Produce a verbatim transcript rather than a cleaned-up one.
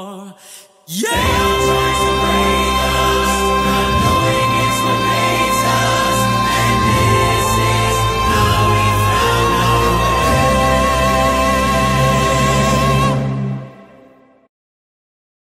are. Yeah!